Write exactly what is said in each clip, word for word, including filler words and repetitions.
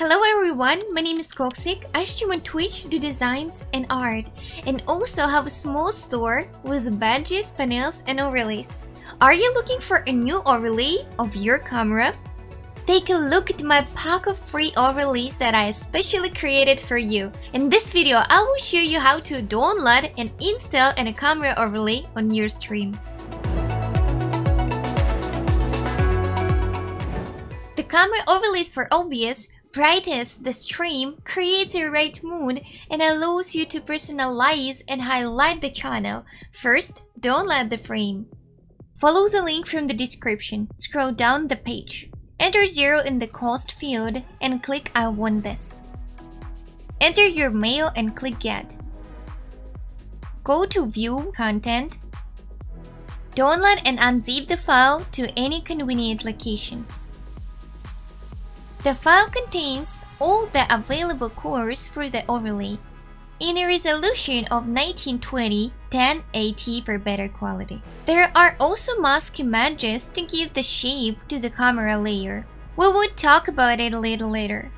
Hello everyone, my name is qoqsik. I stream on Twitch, do designs and art, and also have a small store with badges, panels and overlays. Are you looking for a new overlay of your camera? Take a look at my pack of free overlays that I especially created for you. In this video, I will show you how to download and install a camera overlay on your stream. The camera overlays for O B S brightens the stream, creates a right mood, and allows you to personalize and highlight the channel. First, download the frame. Follow the link from the description. Scroll down the page. Enter zero in the cost field and click I want this. Enter your mail and click get. Go to view content. Download and unzip the file to any convenient location. The file contains all the available cores for the overlay in a resolution of nineteen twenty by ten eighty for better quality. There are also mask images to give the shape to the camera layer. We will talk about it a little later.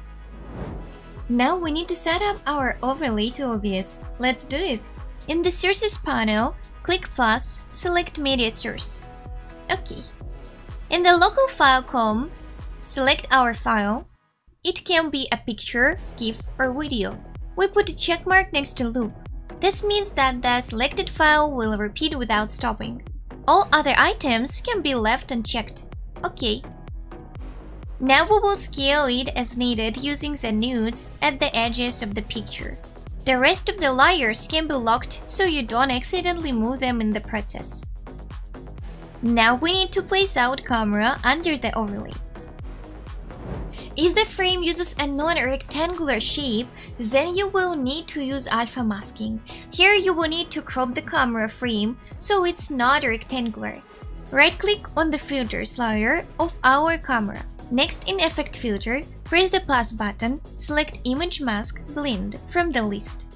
Now we need to set up our overlay to O B S. Let's do it. In the sources panel, click plus, select media source. Okay. In the local file column, select our file. It can be a picture, GIF or video. We put a check mark next to loop. This means that the selected file will repeat without stopping. All other items can be left unchecked. Okay. Now we will scale it as needed using the nodes at the edges of the picture. The rest of the layers can be locked so you don't accidentally move them in the process. Now we need to place out camera under the overlay. If the frame uses a non-rectangular shape, then you will need to use alpha masking. Here you will need to crop the camera frame so it's not rectangular. Right-click on the filters layer of our camera. Next, in effect filter, press the plus button, select image mask blend from the list.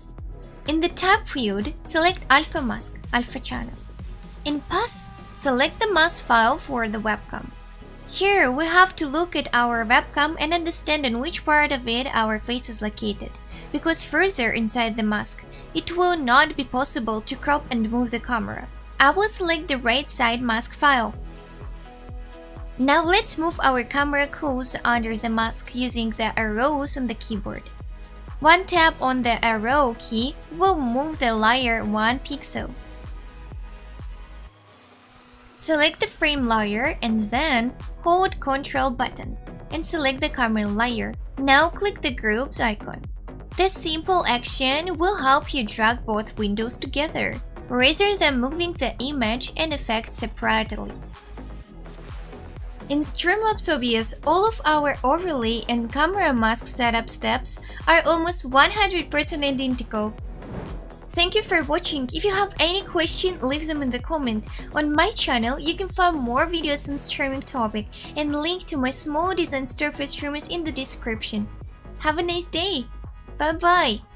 In the tab field, select alpha mask, alpha channel. In path, select the mask file for the webcam. Here we have to look at our webcam and understand in which part of it our face is located, because further inside the mask, it will not be possible to crop and move the camera. I will select the right side mask file. Now let's move our camera close under the mask using the arrows on the keyboard. One tap on the arrow key will move the layer one pixel. Select the frame layer and then hold Ctrl button and select the camera layer. Now click the groups icon. This simple action will help you drag both windows together, rather than moving the image and effect separately. In Streamlabs O B S, all of our overlay and camera mask setup steps are almost one hundred percent identical. Thank you for watching. If you have any question, leave them in the comment. On my channel, you can find more videos on streaming topic and link to my small design store for streamers in the description. Have a nice day. Bye bye.